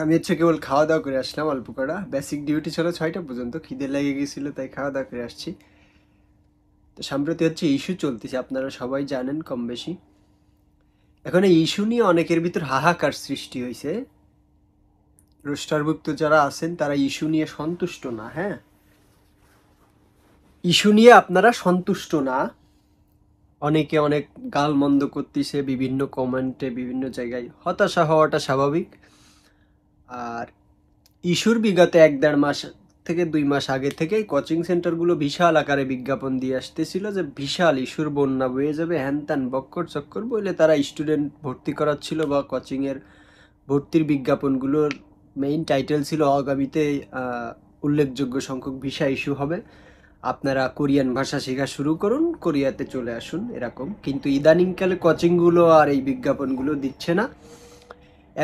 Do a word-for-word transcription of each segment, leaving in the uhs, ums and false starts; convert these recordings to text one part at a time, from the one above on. আমি হচ্ছে কেবল খাওয়া দাওয়া করে আসলাম, অল্প করা বেসিক ডিউটি ছিল ছয়টা পর্যন্ত, খিদে লেগে গেছিলো তাই খাওয়া দাওয়া করে আসছি। তো সম্প্রতি হচ্ছে ইস্যু চলতেছে, আপনারা সবাই জানেন কম বেশি। এখন এই ইস্যু নিয়ে অনেকের ভিতর হাহাকার সৃষ্টি হয়েছে। রোস্টারভুক্ত যারা আছেন তারা ইস্যু নিয়ে সন্তুষ্ট না। হ্যাঁ, ইস্যু নিয়ে আপনারা সন্তুষ্ট না, অনেকে অনেক গালমন্দ করতেছে বিভিন্ন কমেন্টে বিভিন্ন জায়গায়, হতাশা হওয়াটা স্বাভাবিক। আর ইস্যুর বিগত এক দেড় মাস থেকে দুই মাস আগে থেকেই কোচিং সেন্টারগুলো বিশাল আকারে বিজ্ঞাপন দিয়ে আসতেছিল যে বিশাল ইস্যুর বন্যা বয়ে যাবে, হ্যান ত্যান বক্কর চক্কর বলে তারা স্টুডেন্ট ভর্তি করাচ্ছিল, বা কোচিংয়ের ভর্তির বিজ্ঞাপনগুলোর মেইন টাইটেল ছিল আগামীতে উল্লেখযোগ্য সংখ্যক ভিসা ইস্যু হবে, আপনারা কোরিয়ান ভাষা শেখা শুরু করুন, কোরিয়াতে চলে আসুন, এরকম। কিন্তু ইদানিংকালে কোচিংগুলো আর এই বিজ্ঞাপনগুলো দিচ্ছে না।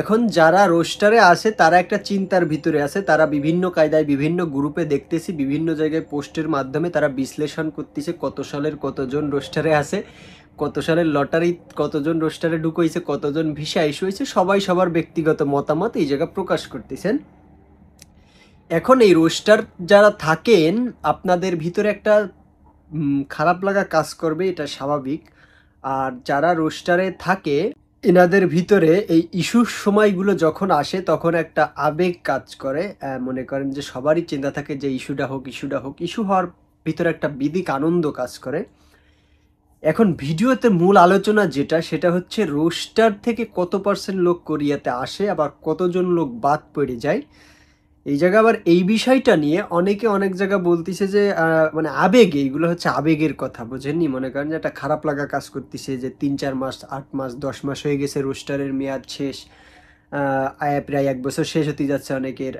এখন যারা রোস্টারে আছে তারা একটা চিন্তার ভিতরে আছে, তারা বিভিন্ন কায়দায় বিভিন্ন গ্রুপে দেখতেছি বিভিন্ন জায়গায় পোস্টের মাধ্যমে তারা বিশ্লেষণ করতেছে কত সালের কতজন রোস্টারে আছে, কত সালের লটারি কতজন রোস্টারে ঢুকাইছে, কতজন ভিসা ইস্যু হয়েছে, সবাই সবার ব্যক্তিগত মতামত এই জায়গা প্রকাশ করতেছেন। এখন এই রোস্টার যারা থাকেন আপনাদের ভিতরে একটা খারাপ লাগা কাজ করবে, এটা স্বাভাবিক। আর যারা রোস্টারে থাকে এনাদের ভিতরে এই ইস্যুর সময়গুলো যখন আসে তখন একটা আবেগ কাজ করে, মনে করেন যে সবারই চিন্তা থাকে যে ইস্যুটা হোক ইস্যুটা হোক, ইস্যু হওয়ার ভিতরে একটা বিদিক আনন্দ কাজ করে। এখন ভিডিওতে মূল আলোচনা যেটা, সেটা হচ্ছে রোস্টার থেকে কত পার্সেন্ট লোক কোরিয়াতে আসে, আবার কতজন লোক বাদ পড়ে যায় এই জায়গা। আবার এই বিষয়টা নিয়ে অনেকে অনেক জায়গা বলতেছে যে মানে আবেগে, এইগুলো হচ্ছে আবেগের কথা, বোঝেননি? মনে করেন যে একটা খারাপ লাগা কাজ করতেছে যে তিন চার মাস আট মাস দশ মাস হয়ে গেছে, রোস্টারের মেয়াদ শেষ, প্রায় এক বছর শেষ হতে যাচ্ছে অনেকের,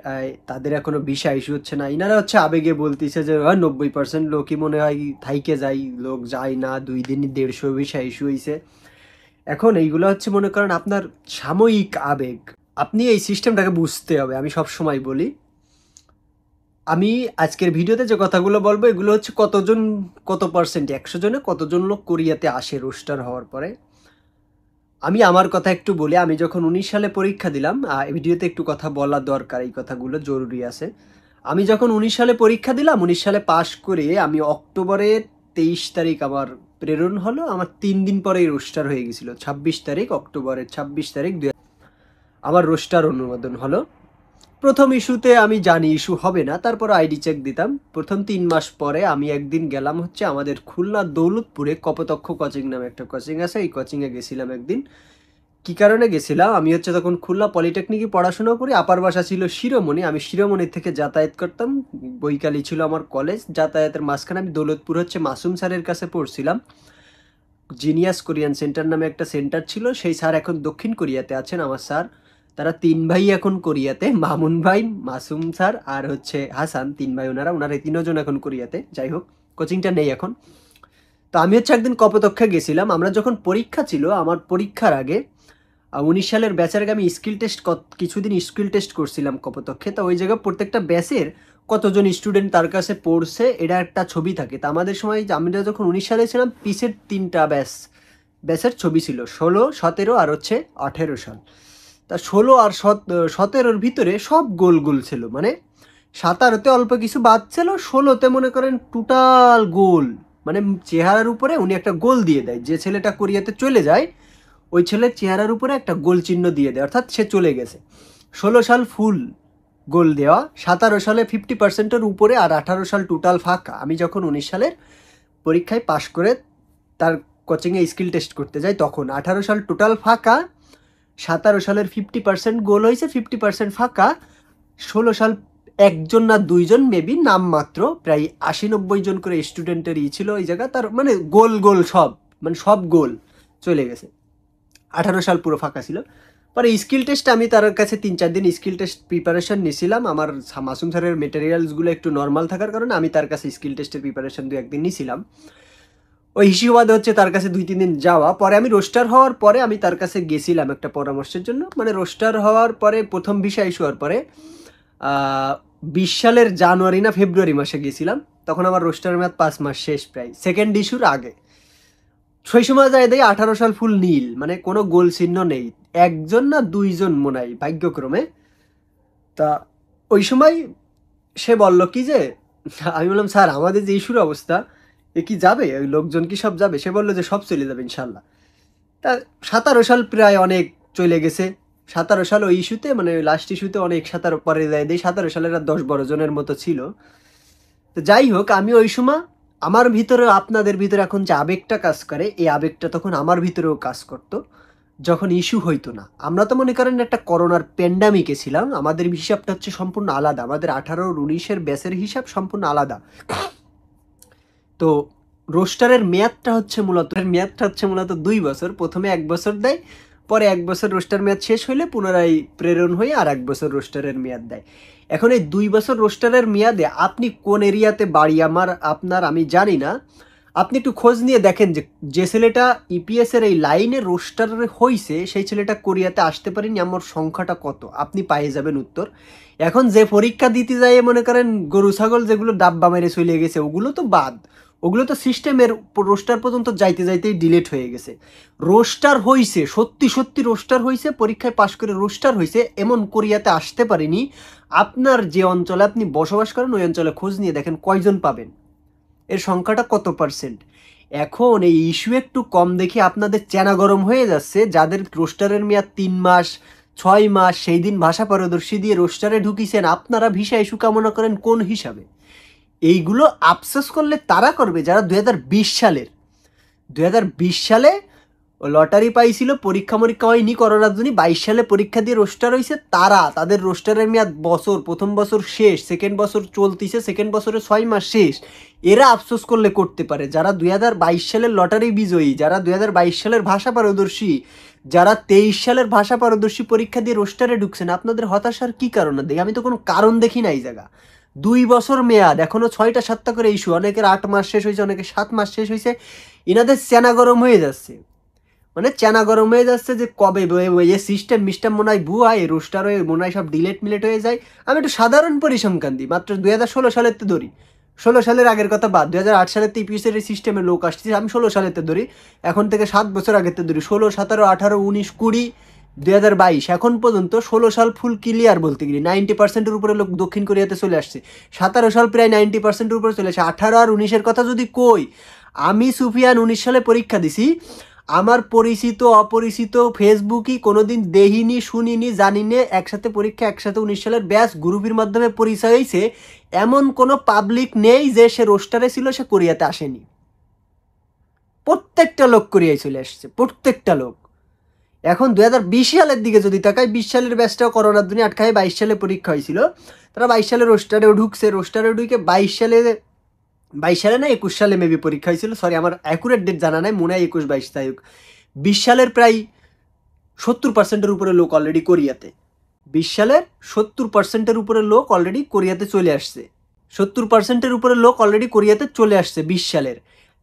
তাদের এখনও ভিসা ইস্যু হচ্ছে না। ইনারা হচ্ছে আবেগে বলতেছে যে নব্বই পার্সেন্ট লোকই মনে হয় থাইকে যায়, লোক যায় না, দুই দিনই দেড়শো ভিসা ইস্যু হয়েছে। এখন এইগুলো হচ্ছে মনে করেন আপনার সাময়িক আবেগ। আপনি এই সিস্টেমটাকে বুঝতে হবে। আমি সব সময় বলি, আমি আজকের ভিডিওতে যে কথাগুলো বলবো এগুলো হচ্ছে কতজন কত পার্সেন্ট একশো জনে কতজন লোক কোরিয়াতে আসে রোস্টার হওয়ার পরে। আমি আমার কথা একটু বলি, আমি যখন উনিশ সালে পরীক্ষা দিলাম, এই ভিডিওতে একটু কথা বলা দরকার, এই কথাগুলো জরুরি আছে। আমি যখন উনিশ সালে পরীক্ষা দিলাম, উনিশ সালে পাশ করে আমি অক্টোবরে তেইশ তারিখ আমার প্রেরণ হলো, আমার তিন দিন পরেই রোস্টার হয়ে গেছিলো। ছাব্বিশ তারিখ অক্টোবরের ছাব্বিশ তারিখ দুই আমার রোস্টার অনুমোদন হলো। প্রথম ইস্যুতে আমি জানি ইস্যু হবে না, তারপর আইডি চেক দিতাম। প্রথম তিন মাস পরে আমি একদিন গেলাম হচ্ছে আমাদের খুলনা দৌলতপুরে কপোতাক্ষ কোচিং নামে একটা কোচিং আছে, এই কোচিংয়ে গেছিলাম একদিন। কি কারণে গেছিলাম, আমি হচ্ছে তখন খুলনা পলিটেকনিকে পড়াশোনা করি, আপার বাসা ছিল শিরোমণি, আমি শিরোমণি থেকে যাতায়াত করতাম, বৈকালি ছিল আমার কলেজ। যাতায়াতের মাঝখানে আমি দৌলতপুর হচ্ছে মাসুম স্যারের কাছে পড়ছিলাম, জিনিয়াস কোরিয়ান সেন্টার নামে একটা সেন্টার ছিল। সেই স্যার এখন দক্ষিণ কোরিয়াতে আছেন, আমার স্যার। তারা তিন ভাই এখন কোরিয়াতে, মামুন ভাই, মাসুম স্যার আর হচ্ছে হাসান, তিন ভাই ওনারা, ওনারা তিনজন এখন কোরিয়াতে। যাই হোক, কোচিংটা নেই এখন। তো আমি হচ্ছে একদিন কপোতাক্ষে গেছিলাম, আমরা যখন পরীক্ষা ছিল, আমার পরীক্ষার আগে উনিশ সালের ব্যাচের আগে আমি স্কিল টেস্ট কিছুদিন স্কিল টেস্ট করছিলাম কপোতাক্ষে। তো ওই জায়গায় প্রত্যেকটা ব্যাচের কতজন স্টুডেন্ট তার কাছে পড়ছে এটা একটা ছবি থাকে। তো আমাদের সময় আমরা যখন উনিশ সালে ছিলাম, পিসের তিনটা ব্যাচ ব্যাচের ছবি ছিল, ষোলো সতেরো আর হচ্ছে আঠেরো সাল। তা ষোলো আর সতেরোর ভিতরে সব গোল গোল ছিল, মানে সাতারোতে অল্প কিছু বাদ ছিল, ষোলোতে মনে করেন টোটাল গোল, মানে চেহারার উপরে উনি একটা গোল দিয়ে দেয়। যে ছেলেটা কোরিয়াতে চলে যায় ওই ছেলের চেহারার উপরে একটা গোল চিহ্ন দিয়ে দেয়, অর্থাৎ সে চলে গেছে। ষোলো সাল ফুল গোল দেওয়া, সাতারো সালে ফিফটি পার্সেন্টের উপরে, আর আঠারো সাল টোটাল ফাঁকা। আমি যখন উনিশ সালের পরীক্ষায় পাশ করে তার কোচিংয়ে স্কিল টেস্ট করতে যাই, তখন আঠারো সাল টোটাল ফাঁকা, সাতারো সালের ফিফটি পার্সেন্ট গোল হয়েছে, ফিফটি পার্সেন্ট ফাঁকা, ষোলো সাল একজন না দুইজন মেবি নাম মাত্র, প্রায় আশি নব্বই জন করে স্টুডেন্টের ই ছিল ওই জায়গা। তার মানে গোল গোল সব, মানে সব গোল চলে গেছে, আঠারো সাল পুরো ফাঁকা ছিল। পরে স্কিল টেস্ট আমি তার কাছে তিন চার দিন স্কিল টেস্ট প্রিপারেশান নিয়েছিলাম, আমার মাসুম স্যারের মেটেরিয়ালসগুলো একটু নর্মাল থাকার কারণে আমি তার কাছে স্কিল টেস্টের প্রিপারেশান দু একদিন নিয়েছিলাম। ওই হিসুবাদ হচ্ছে তার কাছে দুই তিন দিন যাওয়া। পরে আমি রোস্টার হওয়ার পরে আমি তার কাছে গেছিলাম একটা পরামর্শের জন্য, মানে রোস্টার হওয়ার পরে প্রথম ভিসা ইস্যু হওয়ার পরে বিশ সালের জানুয়ারি না ফেব্রুয়ারি মাসে গেছিলাম, তখন আমার রোস্টার মেয়াদ পাঁচ মাস শেষ, প্রায় সেকেন্ড ইস্যুর আগে। সেই সময় যায় দেয় আঠারো সাল ফুল নীল, মানে কোনো গোল চিহ্ন নেই, একজন না দুইজন মনে হয় ভাগ্যক্রমে তা ওই সময় সে বলল কি যে, আমি বললাম স্যার আমাদের যে ইস্যুর অবস্থা এ কি যাবে, ওই লোকজন কি সব যাবে? সে বললো যে সব চলে যাবে ইনশাল্লাহ। তা সতেরো সাল প্রায় অনেক চলে গেছে, সতেরো সাল ওই ইস্যুতে মানে লাস্ট ইস্যুতে অনেক সতেরো পরে যায় দেয়, সতেরো সালের আর দশ বারো জনের মতো ছিল। তো যাই হোক, আমি ওই সময় আমার ভিতরে আপনাদের ভিতরে এখন যে আবেগটা কাজ করে এই আবেগটা তখন আমার ভিতরেও কাজ করতো যখন ইস্যু হইতো না। আমরা তো মনে করেন একটা করোনার প্যান্ডামিকে ছিলাম, আমাদের হিসাবটা হচ্ছে সম্পূর্ণ আলাদা, আমাদের আঠারো উনিশের ব্যাচের হিসাব সম্পূর্ণ আলাদা। তো রোস্টারের মেয়াদটা হচ্ছে মূলত মেয়াদটা হচ্ছে মূলত দুই বছর, প্রথমে এক বছর দেয়, পরে এক বছর রোস্টার মেয়াদ শেষ হইলে পুনরায় প্রেরণ হয়ে আর এক বছর রোস্টারের মেয়াদ দেয়। এখন এই দুই বছর রোস্টারের মেয়াদে আপনি কোন এরিয়াতে বাড়ি আমার আপনার আমি জানি না, আপনি একটু খোঁজ নিয়ে দেখেন যে যে ছেলেটা ইপিএসের এই লাইনে রোস্টার হয়েছে সেই ছেলেটা কোরিয়াতে আসতে পারেনি আমার সংখ্যাটা কত, আপনি পাইয়ে যাবেন উত্তর। এখন যে পরীক্ষা দিতে যায় মনে করেন গরু ছাগল যেগুলো ডাব্বা মেরে চলে গেছে ওগুলো তো বাদ, ওগুলো তো সিস্টেমের রোস্টার পর্যন্ত যাইতে যাইতেই ডিলিট হয়ে গেছে। রোস্টার হয়েছে সত্যি সত্যি রোস্টার হয়েছে, পরীক্ষায় পাশ করে রোস্টার হয়েছে এমন কোরিয়াতে আসতে পারেনি, আপনার যে অঞ্চলে আপনি বসবাস করেন ওই অঞ্চলে খোঁজ নিয়ে দেখেন কয়জন পাবেন, এর সংখ্যাটা কত পার্সেন্ট। এখন এই ইস্যু একটু কম দেখে আপনাদের চেনা গরম হয়ে যাচ্ছে যাদের রোস্টারের মেয়াদ তিন মাস ছয় মাস, সেই দিন ভাষা পারদর্শী দিয়ে রোস্টারে ঢুকিয়েছেন, আপনারা ভিসা ইস্যু কামনা করেন কোন হিসাবে? এইগুলো আফসোস করলে তারা করবে যারা দুই হাজার বিশ সালের দুই হাজার বিশ সালে লটারি পাইছিল, পরীক্ষা মরীক্ষা হয়নি করোনার জন্য, বাইশ সালে পরীক্ষা দিয়ে রোস্টার হয়েছে, তারা তাদের রোস্টারের মেয়াদ বছর, প্রথম বছর শেষ, সেকেন্ড বছর চলতিছে, সেকেন্ড বছরে ছয় মাস শেষ, এরা আফসোস করলে করতে পারে। যারা দুই হাজার বাইশ সালের লটারি বিজয়ী, যারা দুই হাজার বাইশ সালের ভাষা পারদর্শী, যারা তেইশ সালের ভাষা পারদর্শী পরীক্ষা দিয়ে রোস্টারে ঢুকছেন, আপনাদের হতাশার কী কারণ দেখি? আমি তো কোনো কারণ দেখি না এই জায়গা। দুই বছর মেয়াদ, এখনও ছয়টা সাতটা করে ইস্যু, অনেকের আট মাস শেষ হয়েছে, অনেকের সাত মাস শেষ হয়েছে, এনাদের চেনা গরম হয়ে যাচ্ছে, মানে চেনা গরম হয়ে যাচ্ছে যে কবে এ সিস্টেম মিস্টেম মনে হয় ভুয়া, এ রোস্টার হয়ে মনে হয় সব ডিলেট মিলেট হয়ে যায়। আমি একটু সাধারণ পরিসংখ্যান দিই, মাত্র দুই হাজার ষোলো সালেরতে ধরি, ষোলো সালের আগের কথা বাদ, দুই হাজার আট সালের ইপিএসের এই সিস্টেমে লোক আসছে, আমি ষোলো সালেরতে ধরি, এখন থেকে সাত বছর আগেরতে ধরি, ষোলো সতেরো আঠারো উনিশ কুড়ি দুই হাজার বাইশ, এখন পর্যন্ত ষোলো সাল ফুল ক্লিয়ার বলতে গেলে নাইনটি পার্সেন্টের উপরে লোক দক্ষিণ কোরিয়াতে চলে আসছে, সতেরো সাল প্রায় নাইনটি পার্সেন্টের উপরে চলে আসছে। আঠারো আর উনিশের কথা যদি কই, আমি সুফিয়ান উনিশ সালে পরীক্ষা দিছি, আমার পরিচিত অপরিচিত ফেসবুকই কোনোদিন দেখিনি শুনিনি জানি না একসাথে পরীক্ষা একসাথে উনিশ সালের ব্যাস গ্রুপের মাধ্যমে পরিচয় হয়েছে এমন কোনো পাবলিক নেই যে সে রোস্টারে ছিল সে কোরিয়াতে আসেনি, প্রত্যেকটা লোক কোরিয়ায় চলে আসছে, প্রত্যেকটা লোক। এখন দুই হাজার বিশ সালের দিকে যদি তাকাই, বিশ সালের ব্যাচটাও করোনার জন্য আটকায়, বাইশ সালে পরীক্ষা হয়েছিল, তারা বাইশ সালে রোস্টারেও ঢুকছে, রোস্টারেও ঢুকে বাইশ সালে বাইশ সালে না একুশ সালে মেবি পরীক্ষা হয়েছিল, সরি আমার অ্যাকুরেট ডেট জানা নাই, মনে হয় একুশ বাইশ তাই হোক, বিশ সালের প্রায় সত্তর পার্সেন্টের উপরে লোক অলরেডি কোরিয়াতে, বিশ সালের সত্তর পার্সেন্টের উপরে লোক অলরেডি কোরিয়াতে চলে আসছে, সত্তর পার্সেন্টের উপরে লোক অলরেডি কোরিয়াতে চলে আসছে বিশ সালের।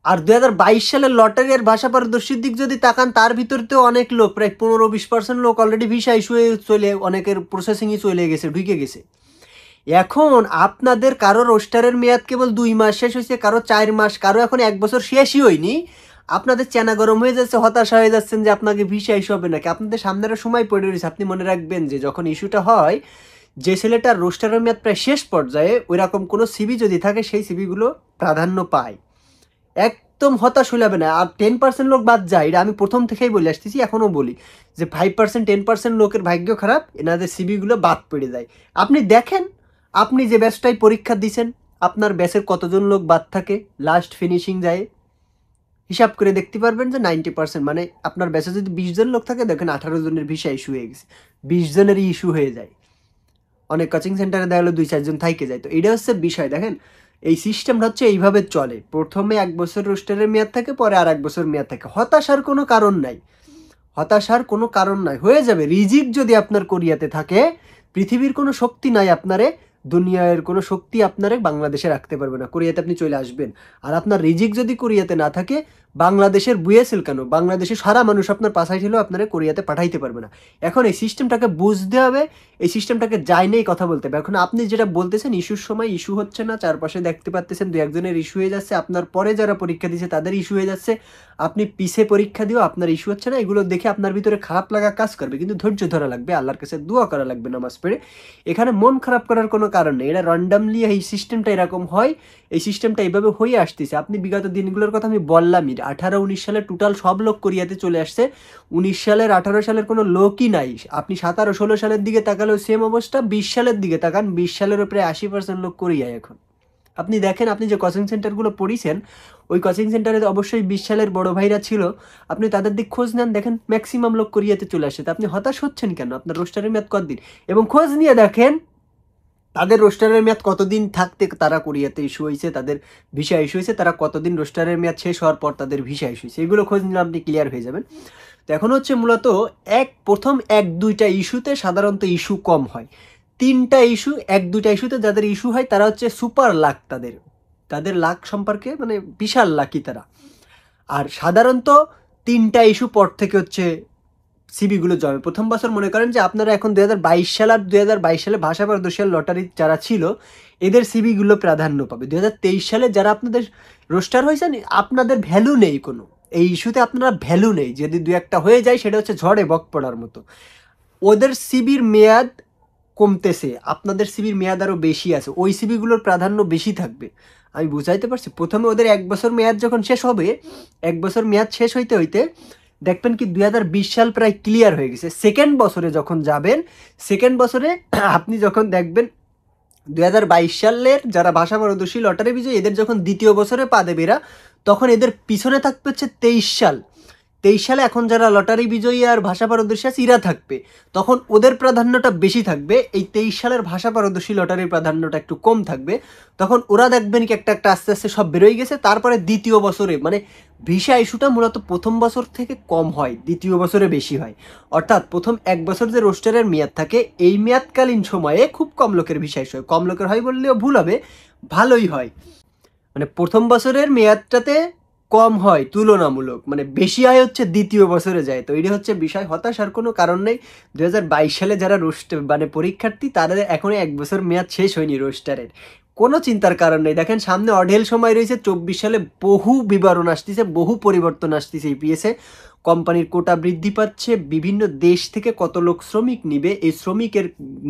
আর দুই হাজার বাইশ সালের লটারির ভাষা পারদর্শীর দিক যদি তাকান, তার ভিতরতেও অনেক লোক প্রায় পনেরো বিশ পার্সেন্ট লোক অলরেডি ভিসা ইস্যু হয়ে চলে, অনেকের প্রসেসিংই চলে গেছে, ঢুকে গেছে। এখন আপনাদের কারো রোস্টারের মেয়াদ কেবল দুই মাস শেষ হয়েছে, কারো চার মাস, কারো এখন এক বছর শেষই হয়নি, আপনাদের চেনা গরম হয়ে যাচ্ছে, হতাশা হয়ে যাচ্ছেন যে আপনাকে ভিসা ইস্যু হবে নাকি। আপনাদের সামনে একটা সময় পড়ে রয়েছে, আপনি মনে রাখবেন যে যখন ইস্যুটা হয় যে ছেলেটার রোস্টারের মেয়াদ প্রায় শেষ পর্যায়ে ওইরকম কোনো সিবি যদি থাকে সেই সিবিগুলো প্রাধান্য পায়, একদম হতাশ হইলাবে না। আর টেন পার্সেন্ট লোক বাদ যায়, এটা আমি প্রথম থেকেই বলে আসতেছি, এখনও বলি যে ফাইভ পার্সেন্ট টেন পার্সেন্ট লোকের ভাগ্য খারাপ, এনাদের সিবিগুলো বাদ পড়ে যায়। আপনি দেখেন আপনি যে ব্যাচটাই পরীক্ষা দিয়েছেন আপনার ব্যাচের কতজন লোক বাদ থাকে লাস্ট ফিনিশিং যায়, হিসাব করে দেখতে পারবেন যে নাইনটি পার্সেন্ট মানে আপনার ব্যাচে যদি বিশ জন লোক থাকে দেখেন আঠারো জনের ভিসা ইস্যু হয়ে গেছে, বিশ জনেরই ইস্যু হয়ে যায়, অনেক কোচিং সেন্টারে দেখা গেলো দুই চারজন থাইকে যায়। তো এটা হচ্ছে বিষয়। দেখেন এই সিস্টেমটা হচ্ছে এইভাবে চলে, প্রথমে এক বছর রোস্টারের মেয়াদ থাকে, পরে আর এক বছর মেয়াদ থাকে। হতাশার কোনো কারণ নাই, হতাশার কোনো কারণ নাই, হয়ে যাবে। রিজিক যদি আপনার কোরিয়াতে থাকে পৃথিবীর কোনো শক্তি নাই আপনারে, দুনিয়ার কোনো শক্তি আপনারে বাংলাদেশে রাখতে পারবে না, কোরিয়াতে আপনি চলে আসবেন। আর আপনার রিজিক যদি কোরিয়াতে না থাকে বাংলাদেশের বুয়েসেল কেন বাংলাদেশে সারা মানুষ আপনার পাশায় ছিল, আপনারা কোরিয়াতে পাঠাইতে পারবে না। এখন এই সিস্টেমটাকে বুঝতে হবে, এই সিস্টেমটাকে যাই নেই কথা বলতে হবে। এখন আপনি যেটা বলতেছেন ইস্যুর সময় ইস্যু হচ্ছে না, চারপাশে দেখতে পাচ্ছেন দু একজনের ইস্যু হয়ে যাচ্ছে, আপনার পরে যারা পরীক্ষা দিচ্ছে তাদের ইস্যু হয়ে যাচ্ছে, আপনি পিছে পরীক্ষা দিও আপনার ইস্যু হচ্ছে না, এগুলো দেখে আপনার ভিতরে খারাপ লাগা কাজ করবে। কিন্তু ধৈর্য ধরা লাগবে, আল্লাহর কাছে দোয়া করা লাগবে নামাজ পড়ে। এখানে মন খারাপ করার কোনো কারণ নেই, এটা র্যান্ডামলি এই সিস্টেমটা এরকম হয়, এই সিস্টেমটা এইভাবে হয়ে আসতেছে। আপনি বিগত দিনগুলোর কথা আমি বললামই, আঠারো উনিশ সালে টোটাল সব লোক কোরিয়াতে চলে আসছে, উনিশ সালের আঠারো সালের কোনো লোকই নাই। আপনি সতেরো ষোলো সালের দিকে তাকালেও সেম অবস্থা, বিশ সালের দিকে তাকান, বিশ সালেরও প্রায় আশি পার্সেন্ট লোক কোরিয়ায়। এখন আপনি দেখেন, আপনি যে কোচিং সেন্টারগুলো পড়িয়েছেন ওই কোচিং সেন্টারে অবশ্যই বিশ সালের বড়ো ভাইরা ছিল, আপনি তাদের দিক খোঁজ নেন, দেখেন ম্যাক্সিমাম লোক কোরিয়াতে চলে আসছে। আপনি হতাশ হচ্ছেন কেন? আপনার রোস্টারের মেয়াদ কতদিন? এবং খোঁজ নিয়ে দেখেন তাদের রোস্টারের মেয়াদ কতদিন থাকতে তারা কোরিয়াতে ইস্যু হয়েছে, তাদের ভিসা ইস্যু হয়েছে, তারা কতদিন রোস্টারের মেয়াদ শেষ হওয়ার পর তাদের ভিসা ইস্যু হয়েছে, এগুলো খোঁজ নিলে আপনি ক্লিয়ার হয়ে যাবেন। তো এখন হচ্ছে মূলত এক প্রথম এক দুইটা ইস্যুতে সাধারণত ইস্যু কম হয়, তিনটা ইস্যু এক দুইটা ইস্যুতে যাদের ইস্যু হয় তারা হচ্ছে সুপার লাক, তাদের তাদের লাক সম্পর্কে মানে বিশাল লাকি তারা। আর সাধারণত তিনটা ইস্যু পর থেকে হচ্ছে সিবিগুলো জমে। প্রথম বছর মনে করেন যে আপনারা এখন দু হাজার বাইশ সাল আর দু হাজার বাইশ সালে ভাষা পারদর্শিয়াল লটারির যারা ছিল এদের সিবিগুলো প্রাধান্য পাবে। দু হাজার তেইশ সালে যারা আপনাদের রোস্টার হয়েছেন আপনাদের ভ্যালু নেই কোনো, এই ইস্যুতে আপনারা ভ্যালু নেই, যদি দু একটা হয়ে যায় সেটা হচ্ছে ঝড়ে বক পড়ার মতো। ওদের সিবির মেয়াদ কমতেছে, আপনাদের সিবির মেয়াদ আরও বেশি আছে, ওই সিবিগুলোর প্রাধান্য বেশি থাকবে। আমি বুঝাইতে পারছি? প্রথমে ওদের এক বছর মেয়াদ যখন শেষ হবে, এক বছর মেয়াদ শেষ হইতে হইতে দেখবেন কি দুই হাজার বিশ সাল প্রায় ক্লিয়ার হয়ে গেছে। সেকেন্ড বছরে যখন যাবেন, সেকেন্ড বছরে আপনি যখন দেখবেন দুই হাজার বাইশ সালের যারা ভাষা পারদর্শী লটারি বিজয়ী এদের যখন দ্বিতীয় বছরে পা দেবে এরা, তখন এদের পিছনে থাকবে হচ্ছে তেইশ সাল। তেইশ সালে এখন যারা লটারি বিজয়ী আর ভাষা পারদর্শী আছে এরা থাকবে, তখন ওদের প্রাধান্যটা বেশি থাকবে। এই তেইশ সালের ভাষা পারদর্শী লটারির প্রাধান্যটা একটু কম থাকবে, তখন ওরা দেখবেন কি একটা একটা আস্তে আস্তে সব বেরোয় গেছে। তারপরে দ্বিতীয় বছরে মানে ভিসা ইস্যুটা মূলত প্রথম বছর থেকে কম হয়, দ্বিতীয় বছরে বেশি হয়। অর্থাৎ প্রথম এক বছর যে রোস্টারের মেয়াদ থাকে এই মেয়াদকালীন সময়ে খুব কম লোকের ভিসা ইস্যু হয়। কম লোকের হয় বললেও ভুল হবে, ভালোই হয়, মানে প্রথম বছরের মেয়াদটাতে কম হয় তুলনামূলক, মানে বেশি আয় হচ্ছে দ্বিতীয় বছরে যায়। তো এটা হচ্ছে বিষয়, হতাশার কোনো কারণ নেই। দু হাজার বাইশ সালে যারা রোস্টার মানে পরীক্ষার্থী তাদের এখনও এক বছর মেয়াদ শেষ হয়নি রোস্টারের, কোনো চিন্তার কারণ নেই। দেখেন সামনে অঢেল সময় রয়েছে, চব্বিশ সালে বহু বিবরণ আসতেছে, বহু পরিবর্তন আসতেছে, ইপিএসে কোম্পানির কোটা বৃদ্ধি পাচ্ছে, বিভিন্ন দেশ থেকে কত লোক শ্রমিক নিবে এই শ্রমিকের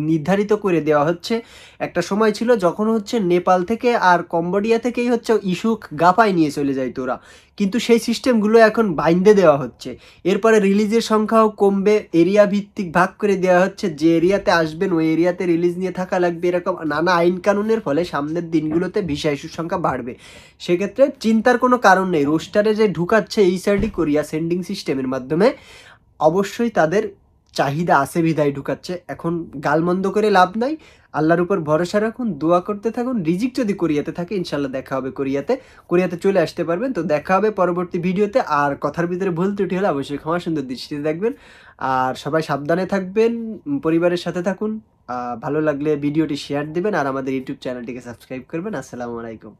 নির্ধারিত করে দেওয়া হচ্ছে। একটা সময় ছিল যখন হচ্ছে নেপাল থেকে আর কম্বোডিয়া থেকেই হচ্ছে ইস্যু গাফায় নিয়ে চলে যায় তোরা, কিন্তু সেই সিস্টেমগুলো এখন বাইন্ধে দেওয়া হচ্ছে। এরপরে রিলিজের সংখ্যাও কমবে, এরিয়া ভিত্তিক ভাগ করে দেওয়া হচ্ছে, যে এরিয়াতে আসবেন ওই এরিয়াতে রিলিজ নিয়ে থাকা লাগবে, এরকম নানা আইন কানুনের ফলে সামনের দিনগুলোতে ভিসা ইস্যুর সংখ্যা বাড়বে। সেক্ষেত্রে চিন্তার কোনো কারণ নেই। রোস্টারে যে ঢুকাচ্ছে এই সাইডি কোরিয়া সেন্ডিং সিস্টেমের মাধ্যমে, অবশ্যই তাদের চাহিদা আছে বিধায় ঢুকাচ্ছে। এখন গালমন্দ করে লাভ নাই, আল্লাহর উপর ভরসা রাখুন, দোয়া করতে থাকুন। রিজিক যদি কোরিয়াতে থাকে ইনশাল্লাহ দেখা হবে, কোরিয়াতে কোরিয়াতে চলে আসতে পারবেন। তো দেখা হবে পরবর্তী ভিডিওতে। আর কথার ভিতরে ভুল ত্রুটি হলে অবশ্যই ক্ষমা সুন্দর দৃষ্টিতে দেখবেন। আর সবাই সাবধানে থাকবেন, পরিবারের সাথে থাকুন, ভালো লাগলে ভিডিওটি শেয়ার দেবেন, আর আমাদের ইউটিউব চ্যানেলটিকে সাবস্ক্রাইব করবেন। আসসালামু আলাইকুম।